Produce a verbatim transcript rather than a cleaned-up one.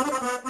Ha ha ha.